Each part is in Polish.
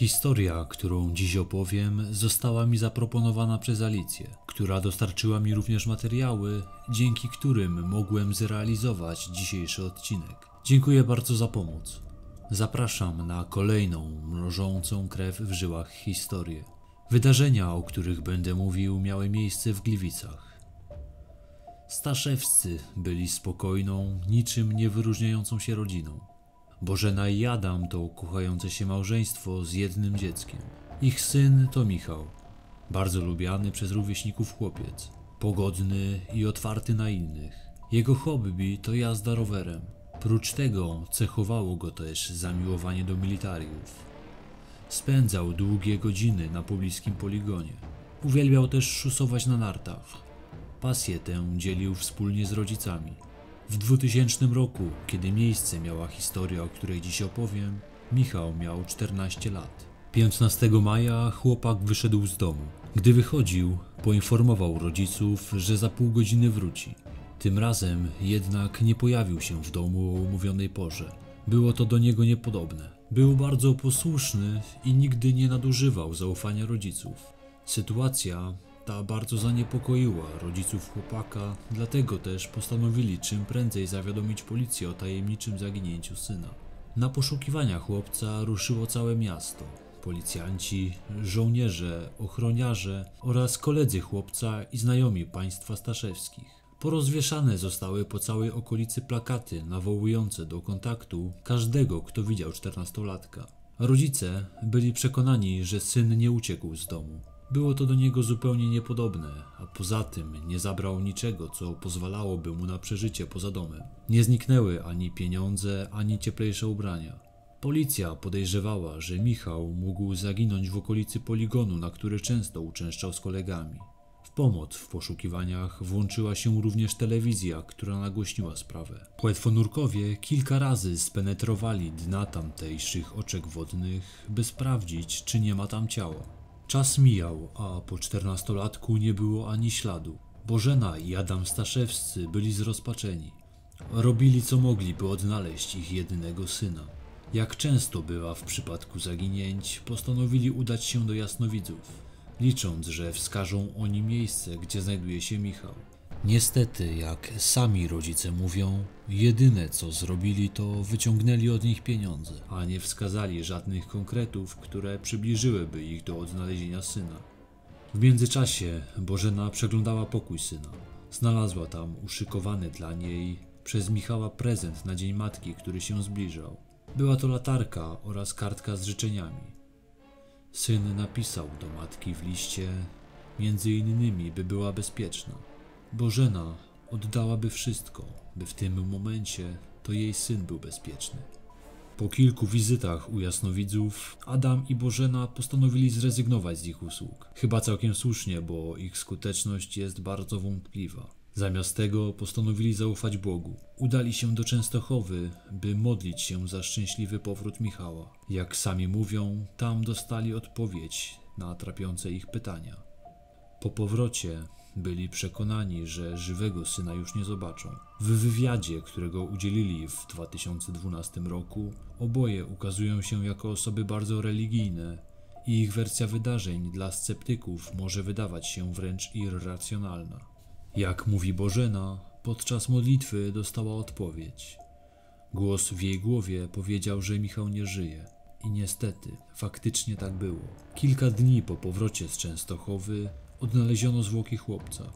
Historia, którą dziś opowiem, została mi zaproponowana przez Alicję, która dostarczyła mi również materiały, dzięki którym mogłem zrealizować dzisiejszy odcinek. Dziękuję bardzo za pomoc. Zapraszam na kolejną mrożącą krew w żyłach historię. Wydarzenia, o których będę mówił, miały miejsce w Gliwicach. Staszewscy byli spokojną, niczym nie wyróżniającą się rodziną. Bożena i Adam to kochające się małżeństwo z jednym dzieckiem. Ich syn to Michał, bardzo lubiany przez rówieśników chłopiec, pogodny i otwarty na innych. Jego hobby to jazda rowerem. Prócz tego cechowało go też zamiłowanie do militariów. Spędzał długie godziny na pobliskim poligonie. Uwielbiał też szusować na nartach. Pasję tę dzielił wspólnie z rodzicami. W 2000 roku, kiedy miejsce miała historia, o której dziś opowiem, Michał miał 14 lat. 15 maja chłopak wyszedł z domu. Gdy wychodził, poinformował rodziców, że za pół godziny wróci. Tym razem jednak nie pojawił się w domu o umówionej porze. Było to do niego niepodobne. Był bardzo posłuszny i nigdy nie nadużywał zaufania rodziców. Sytuacja ta bardzo zaniepokoiła rodziców chłopaka, dlatego też postanowili czym prędzej zawiadomić policję o tajemniczym zaginięciu syna. Na poszukiwania chłopca ruszyło całe miasto. Policjanci, żołnierze, ochroniarze oraz koledzy chłopca i znajomi państwa Staszewskich. Porozwieszane zostały po całej okolicy plakaty nawołujące do kontaktu każdego, kto widział 14-latka. Rodzice byli przekonani, że syn nie uciekł z domu. Było to do niego zupełnie niepodobne, a poza tym nie zabrał niczego, co pozwalałoby mu na przeżycie poza domem. Nie zniknęły ani pieniądze, ani cieplejsze ubrania. Policja podejrzewała, że Michał mógł zaginąć w okolicy poligonu, na który często uczęszczał z kolegami. W pomoc w poszukiwaniach włączyła się również telewizja, która nagłośniła sprawę. Płetwonurkowie kilka razy spenetrowali dna tamtejszych oczek wodnych, by sprawdzić, czy nie ma tam ciała. Czas mijał, a po 14-latku nie było ani śladu. Bożena i Adam Staszewscy byli zrozpaczeni. Robili co mogli, by odnaleźć ich jedynego syna. Jak często bywa w przypadku zaginięć, postanowili udać się do jasnowidzów, licząc, że wskażą oni miejsce, gdzie znajduje się Michał. Niestety, jak sami rodzice mówią, jedyne co zrobili, to wyciągnęli od nich pieniądze, a nie wskazali żadnych konkretów, które przybliżyłyby ich do odnalezienia syna. W międzyczasie Bożena przeglądała pokój syna. Znalazła tam uszykowany dla niej przez Michała prezent na Dzień Matki, który się zbliżał. Była to latarka oraz kartka z życzeniami. Syn napisał do matki w liście, między innymi, by była bezpieczna. Bożena oddałaby wszystko, by w tym momencie to jej syn był bezpieczny. Po kilku wizytach u jasnowidzów, Adam i Bożena postanowili zrezygnować z ich usług. Chyba całkiem słusznie, bo ich skuteczność jest bardzo wątpliwa. Zamiast tego postanowili zaufać Bogu. Udali się do Częstochowy, by modlić się za szczęśliwy powrót Michała. Jak sami mówią, tam dostali odpowiedź na trapiące ich pytania. Po powrocie byli przekonani, że żywego syna już nie zobaczą. W wywiadzie, którego udzielili w 2012 roku, oboje ukazują się jako osoby bardzo religijne i ich wersja wydarzeń dla sceptyków może wydawać się wręcz irracjonalna. Jak mówi Bożena, podczas modlitwy dostała odpowiedź. Głos w jej głowie powiedział, że Michał nie żyje. I niestety, faktycznie tak było. Kilka dni po powrocie z Częstochowy odnaleziono zwłoki chłopca.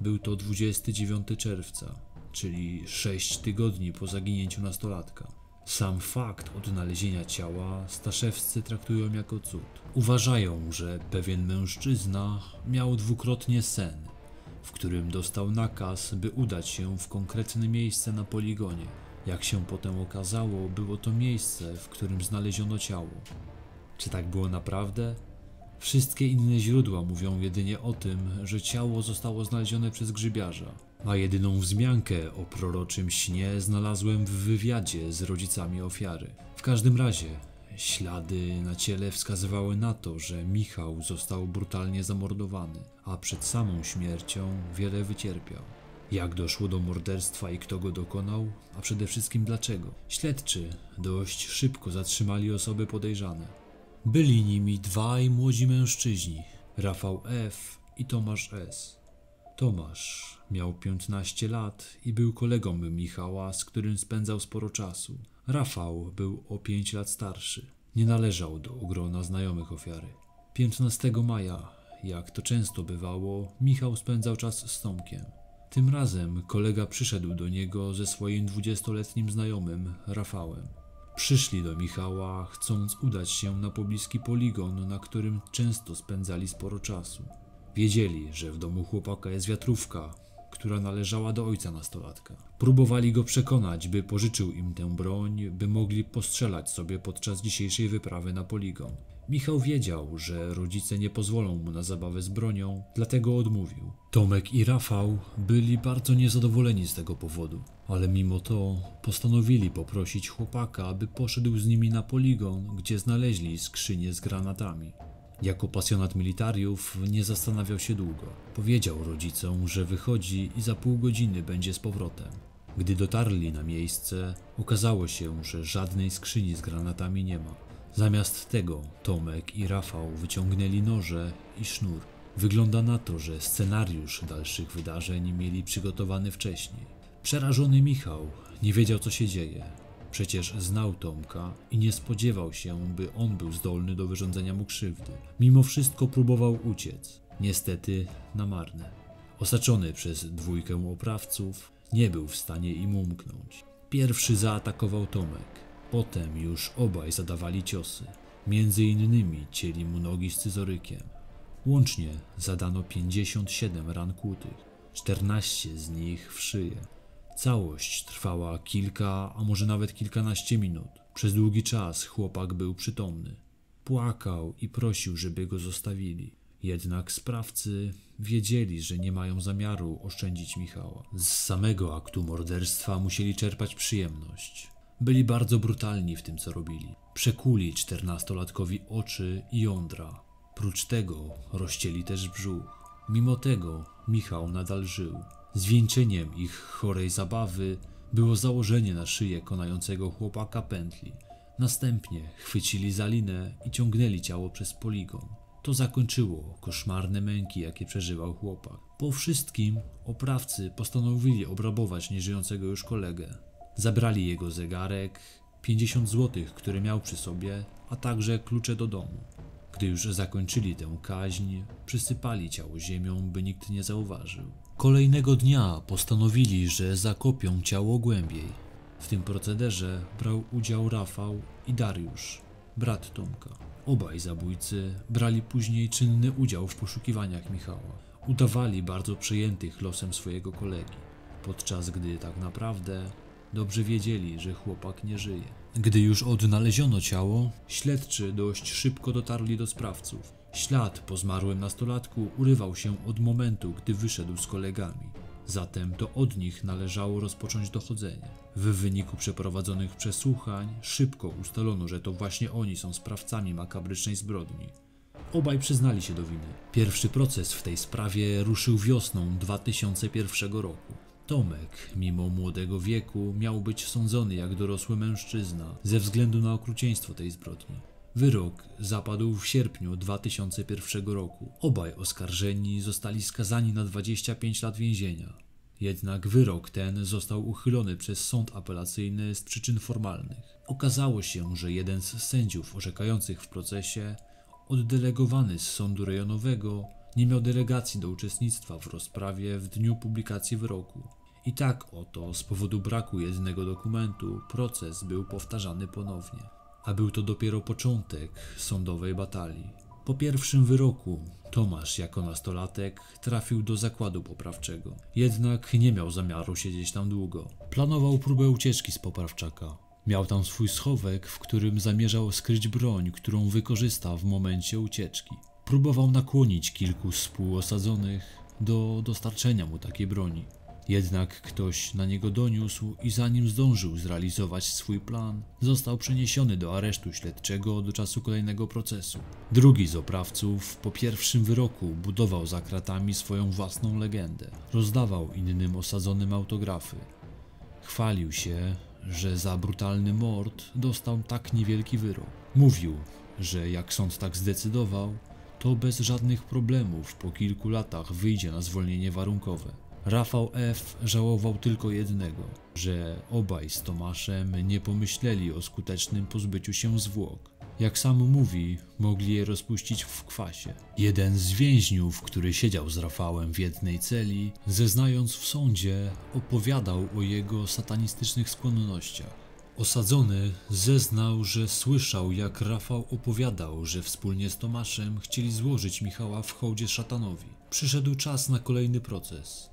Był to 29 czerwca, czyli 6 tygodni po zaginięciu nastolatka. Sam fakt odnalezienia ciała Staszewscy traktują jako cud. Uważają, że pewien mężczyzna miał dwukrotnie sen, w którym dostał nakaz, by udać się w konkretne miejsce na poligonie. Jak się potem okazało, było to miejsce, w którym znaleziono ciało. Czy tak było naprawdę? Wszystkie inne źródła mówią jedynie o tym, że ciało zostało znalezione przez grzybiarza. A jedyną wzmiankę o proroczym śnie znalazłem w wywiadzie z rodzicami ofiary. W każdym razie, ślady na ciele wskazywały na to, że Michał został brutalnie zamordowany, a przed samą śmiercią wiele wycierpiał. Jak doszło do morderstwa i kto go dokonał, a przede wszystkim dlaczego? Śledczy dość szybko zatrzymali osoby podejrzane. Byli nimi dwaj młodzi mężczyźni, Rafał F. i Tomasz S. Tomasz miał 15 lat i był kolegą Michała, z którym spędzał sporo czasu. Rafał był o 5 lat starszy. Nie należał do grona znajomych ofiary. 15 maja, jak to często bywało, Michał spędzał czas z Tomkiem. Tym razem kolega przyszedł do niego ze swoim 20-letnim znajomym, Rafałem. Przyszli do Michała, chcąc udać się na pobliski poligon, na którym często spędzali sporo czasu. Wiedzieli, że w domu chłopaka jest wiatrówka, która należała do ojca nastolatka. Próbowali go przekonać, by pożyczył im tę broń, by mogli postrzelać sobie podczas dzisiejszej wyprawy na poligon. Michał wiedział, że rodzice nie pozwolą mu na zabawę z bronią, dlatego odmówił. Tomek i Rafał byli bardzo niezadowoleni z tego powodu, ale mimo to postanowili poprosić chłopaka, aby poszedł z nimi na poligon, gdzie znaleźli skrzynię z granatami. Jako pasjonat militariów nie zastanawiał się długo. Powiedział rodzicom, że wychodzi i za pół godziny będzie z powrotem. Gdy dotarli na miejsce, okazało się, że żadnej skrzyni z granatami nie ma. Zamiast tego Tomek i Rafał wyciągnęli noże i sznur. Wygląda na to, że scenariusz dalszych wydarzeń mieli przygotowany wcześniej. Przerażony Michał nie wiedział, co się dzieje. Przecież znał Tomka i nie spodziewał się, by on był zdolny do wyrządzenia mu krzywdy. Mimo wszystko próbował uciec. Niestety na marne. Osaczony przez dwójkę oprawców, nie był w stanie im umknąć. Pierwszy zaatakował Tomek. Potem już obaj zadawali ciosy. Między innymi cięli mu nogi scyzorykiem. Łącznie zadano 57 ran kłutych. 14 z nich w szyję. Całość trwała kilka, a może nawet kilkanaście minut. Przez długi czas chłopak był przytomny. Płakał i prosił, żeby go zostawili. Jednak sprawcy wiedzieli, że nie mają zamiaru oszczędzić Michała. Z samego aktu morderstwa musieli czerpać przyjemność. Byli bardzo brutalni w tym, co robili. Przekuli 14-latkowi oczy i jądra. Prócz tego rozcięli też brzuch. Mimo tego Michał nadal żył. Zwieńczeniem ich chorej zabawy było założenie na szyję konającego chłopaka pętli. Następnie chwycili za linę i ciągnęli ciało przez poligon. To zakończyło koszmarne męki, jakie przeżywał chłopak. Po wszystkim oprawcy postanowili obrabować nieżyjącego już kolegę. Zabrali jego zegarek, 50 zł, które miał przy sobie, a także klucze do domu. Gdy już zakończyli tę kaźń, przysypali ciało ziemią, by nikt nie zauważył. Kolejnego dnia postanowili, że zakopią ciało głębiej. W tym procederze brał udział Rafał i Dariusz, brat Tomka. Obaj zabójcy brali później czynny udział w poszukiwaniach Michała. Udawali bardzo przejętych losem swojego kolegi, podczas gdy tak naprawdę dobrze wiedzieli, że chłopak nie żyje. Gdy już odnaleziono ciało, śledczy dość szybko dotarli do sprawców. Ślad po zmarłym nastolatku urywał się od momentu, gdy wyszedł z kolegami. Zatem to od nich należało rozpocząć dochodzenie. W wyniku przeprowadzonych przesłuchań szybko ustalono, że to właśnie oni są sprawcami makabrycznej zbrodni. Obaj przyznali się do winy. Pierwszy proces w tej sprawie ruszył wiosną 2001 roku. Tomek, mimo młodego wieku, miał być sądzony jak dorosły mężczyzna ze względu na okrucieństwo tej zbrodni. Wyrok zapadł w sierpniu 2001 roku. Obaj oskarżeni zostali skazani na 25 lat więzienia. Jednak wyrok ten został uchylony przez sąd apelacyjny z przyczyn formalnych. Okazało się, że jeden z sędziów orzekających w procesie, oddelegowany z sądu rejonowego, nie miał delegacji do uczestnictwa w rozprawie w dniu publikacji wyroku. I tak oto, z powodu braku jednego dokumentu, proces był powtarzany ponownie. A był to dopiero początek sądowej batalii. Po pierwszym wyroku Tomasz jako nastolatek trafił do zakładu poprawczego. Jednak nie miał zamiaru siedzieć tam długo. Planował próbę ucieczki z poprawczaka. Miał tam swój schowek, w którym zamierzał skryć broń, którą wykorzysta w momencie ucieczki. Próbował nakłonić kilku współosadzonych do dostarczenia mu takiej broni. Jednak ktoś na niego doniósł i zanim zdążył zrealizować swój plan, został przeniesiony do aresztu śledczego do czasu kolejnego procesu. Drugi z oprawców po pierwszym wyroku budował za kratami swoją własną legendę. Rozdawał innym osadzonym autografy. Chwalił się, że za brutalny mord dostał tak niewielki wyrok. Mówił, że jak sąd tak zdecydował, to bez żadnych problemów po kilku latach wyjdzie na zwolnienie warunkowe. Rafał F. żałował tylko jednego, że obaj z Tomaszem nie pomyśleli o skutecznym pozbyciu się zwłok. Jak sam mówi, mogli je rozpuścić w kwasie. Jeden z więźniów, który siedział z Rafałem w jednej celi, zeznając w sądzie, opowiadał o jego satanistycznych skłonnościach. Osadzony zeznał, że słyszał, jak Rafał opowiadał, że wspólnie z Tomaszem chcieli złożyć Michała w hołdzie szatanowi. Przyszedł czas na kolejny proces.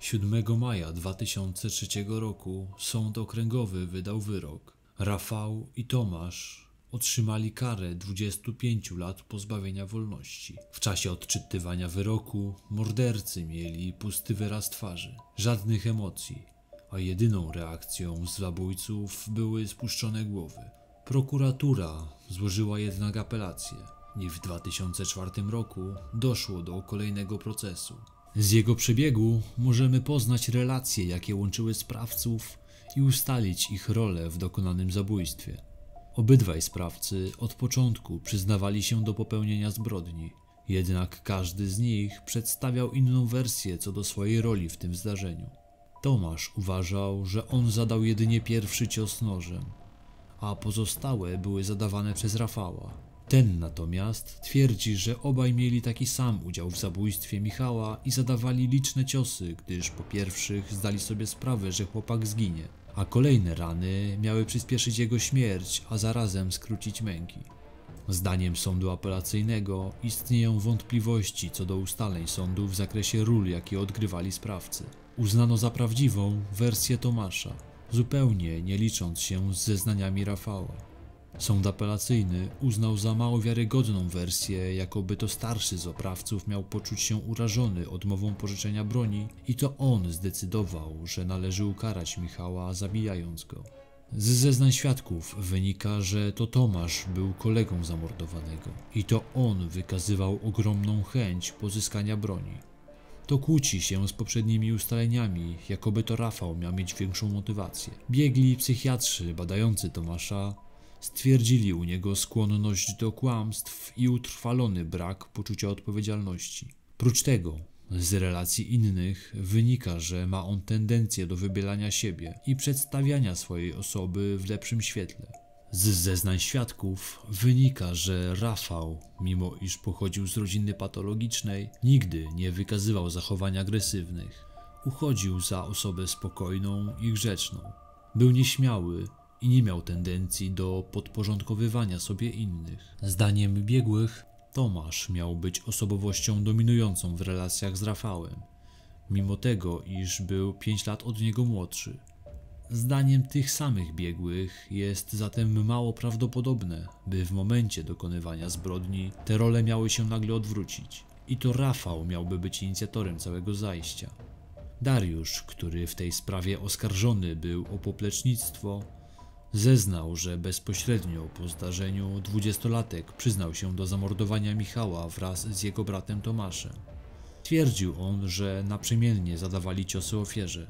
7 maja 2003 roku sąd okręgowy wydał wyrok. Rafał i Tomasz otrzymali karę 25 lat pozbawienia wolności. W czasie odczytywania wyroku mordercy mieli pusty wyraz twarzy, żadnych emocji, a jedyną reakcją zabójców były spuszczone głowy. Prokuratura złożyła jednak apelację i w 2004 roku doszło do kolejnego procesu. Z jego przebiegu możemy poznać relacje, jakie łączyły sprawców i ustalić ich rolę w dokonanym zabójstwie. Obydwaj sprawcy od początku przyznawali się do popełnienia zbrodni, jednak każdy z nich przedstawiał inną wersję co do swojej roli w tym zdarzeniu. Tomasz uważał, że on zadał jedynie pierwszy cios nożem, a pozostałe były zadawane przez Rafała. Ten natomiast twierdzi, że obaj mieli taki sam udział w zabójstwie Michała i zadawali liczne ciosy, gdyż po pierwszych zdali sobie sprawę, że chłopak zginie, a kolejne rany miały przyspieszyć jego śmierć, a zarazem skrócić męki. Zdaniem sądu apelacyjnego istnieją wątpliwości co do ustaleń sądu w zakresie ról, jakie odgrywali sprawcy. Uznano za prawdziwą wersję Tomasza, zupełnie nie licząc się z zeznaniami Rafała. Sąd apelacyjny uznał za mało wiarygodną wersję, jakoby to starszy z oprawców miał poczuć się urażony odmową pożyczenia broni i to on zdecydował, że należy ukarać Michała, zabijając go. Z zeznań świadków wynika, że to Tomasz był kolegą zamordowanego i to on wykazywał ogromną chęć pozyskania broni. To kłóci się z poprzednimi ustaleniami, jakoby to Rafał miał mieć większą motywację. Biegli psychiatrzy badający Tomasza stwierdzili u niego skłonność do kłamstw i utrwalony brak poczucia odpowiedzialności. Prócz tego, z relacji innych wynika, że ma on tendencję do wybielania siebie i przedstawiania swojej osoby w lepszym świetle. Z zeznań świadków wynika, że Rafał, mimo iż pochodził z rodziny patologicznej, nigdy nie wykazywał zachowań agresywnych. Uchodził za osobę spokojną i grzeczną. Był nieśmiały i nie miał tendencji do podporządkowywania sobie innych. Zdaniem biegłych Tomasz miał być osobowością dominującą w relacjach z Rafałem, mimo tego, iż był 5 lat od niego młodszy. Zdaniem tych samych biegłych jest zatem mało prawdopodobne, by w momencie dokonywania zbrodni te role miały się nagle odwrócić. I to Rafał miałby być inicjatorem całego zajścia. Dariusz, który w tej sprawie oskarżony był o poplecznictwo, zeznał, że bezpośrednio po zdarzeniu 20-latek przyznał się do zamordowania Michała wraz z jego bratem Tomaszem. Twierdził on, że naprzemiennie zadawali ciosy ofierze.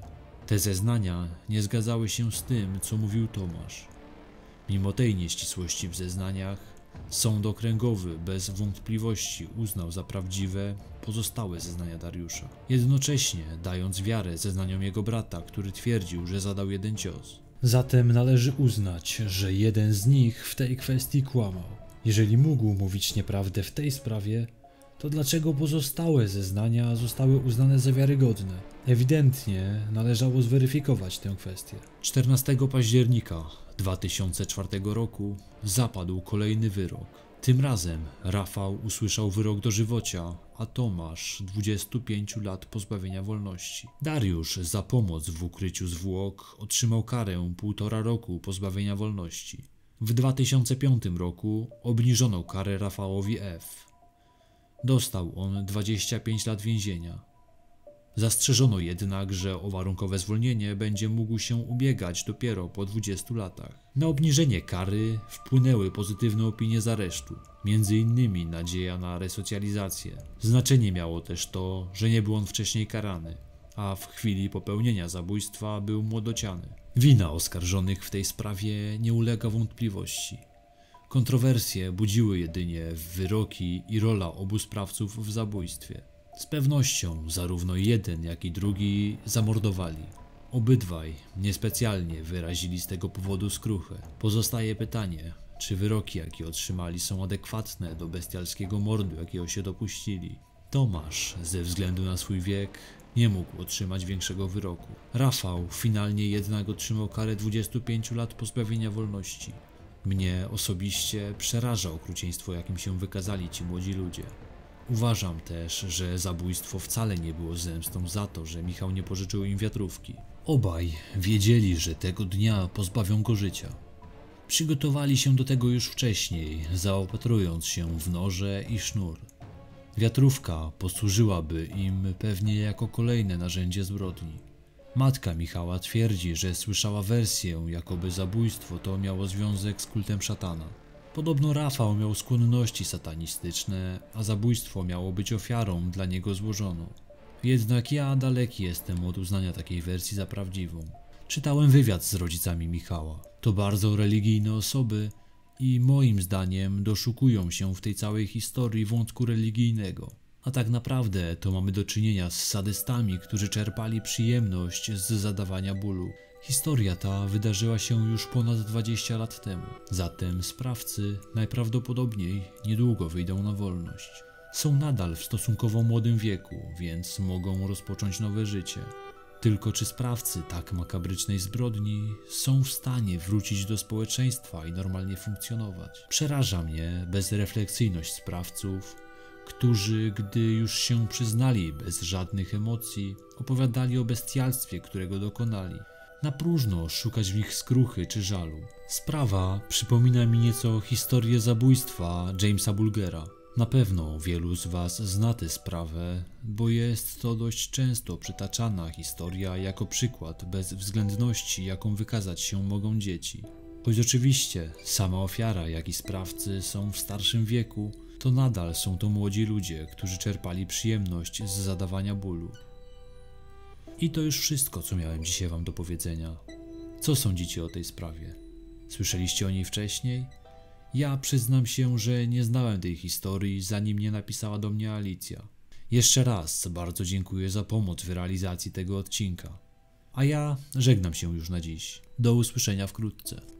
Te zeznania nie zgadzały się z tym, co mówił Tomasz. Mimo tej nieścisłości w zeznaniach, sąd okręgowy bez wątpliwości uznał za prawdziwe pozostałe zeznania Dariusza, jednocześnie dając wiarę zeznaniom jego brata, który twierdził, że zadał jeden cios. Zatem należy uznać, że jeden z nich w tej kwestii kłamał. Jeżeli mógł mówić nieprawdę w tej sprawie, to dlaczego pozostałe zeznania zostały uznane za wiarygodne? Ewidentnie należało zweryfikować tę kwestię. 14 października 2004 roku zapadł kolejny wyrok. Tym razem Rafał usłyszał wyrok dożywocia, a Tomasz 25 lat pozbawienia wolności. Dariusz za pomoc w ukryciu zwłok otrzymał karę 1,5 roku pozbawienia wolności. W 2005 roku obniżono karę Rafałowi F. Dostał on 25 lat więzienia. Zastrzeżono jednak, że o warunkowe zwolnienie będzie mógł się ubiegać dopiero po 20 latach. Na obniżenie kary wpłynęły pozytywne opinie z aresztu, m.in. nadzieja na resocjalizację. Znaczenie miało też to, że nie był on wcześniej karany, a w chwili popełnienia zabójstwa był młodociany. Wina oskarżonych w tej sprawie nie ulega wątpliwości. Kontrowersje budziły jedynie wyroki i rola obu sprawców w zabójstwie. Z pewnością zarówno jeden, jak i drugi zamordowali. Obydwaj niespecjalnie wyrazili z tego powodu skruchę. Pozostaje pytanie, czy wyroki, jakie otrzymali, są adekwatne do bestialskiego mordu, jakiego się dopuścili. Tomasz, ze względu na swój wiek, nie mógł otrzymać większego wyroku. Rafał finalnie jednak otrzymał karę 25 lat pozbawienia wolności. Mnie osobiście przeraża okrucieństwo, jakim się wykazali ci młodzi ludzie. Uważam też, że zabójstwo wcale nie było zemstą za to, że Michał nie pożyczył im wiatrówki. Obaj wiedzieli, że tego dnia pozbawią go życia. Przygotowali się do tego już wcześniej, zaopatrując się w noże i sznur. Wiatrówka posłużyłaby im pewnie jako kolejne narzędzie zbrodni. Matka Michała twierdzi, że słyszała wersję, jakoby zabójstwo to miało związek z kultem szatana. Podobno Rafał miał skłonności satanistyczne, a zabójstwo miało być ofiarą dla niego złożoną. Jednak ja daleki jestem od uznania takiej wersji za prawdziwą. Czytałem wywiad z rodzicami Michała. To bardzo religijne osoby i moim zdaniem doszukują się w tej całej historii wątku religijnego. A tak naprawdę to mamy do czynienia z sadystami, którzy czerpali przyjemność z zadawania bólu. Historia ta wydarzyła się już ponad 20 lat temu. Zatem sprawcy najprawdopodobniej niedługo wyjdą na wolność. Są nadal w stosunkowo młodym wieku, więc mogą rozpocząć nowe życie. Tylko czy sprawcy tak makabrycznej zbrodni są w stanie wrócić do społeczeństwa i normalnie funkcjonować? Przeraża mnie bezrefleksyjność sprawców, którzy, gdy już się przyznali bez żadnych emocji, opowiadali o bestialstwie, którego dokonali. Na próżno szukać w nich skruchy czy żalu. Sprawa przypomina mi nieco historię zabójstwa Jamesa Bulgera. Na pewno wielu z Was zna tę sprawę, bo jest to dość często przytaczana historia jako przykład bezwzględności, jaką wykazać się mogą dzieci. Choć oczywiście sama ofiara, jak i sprawcy są w starszym wieku, to nadal są to młodzi ludzie, którzy czerpali przyjemność z zadawania bólu. I to już wszystko, co miałem dzisiaj Wam do powiedzenia. Co sądzicie o tej sprawie? Słyszeliście o niej wcześniej? Ja przyznam się, że nie znałem tej historii, zanim nie napisała do mnie Alicja. Jeszcze raz bardzo dziękuję za pomoc w realizacji tego odcinka. A ja żegnam się już na dziś. Do usłyszenia wkrótce.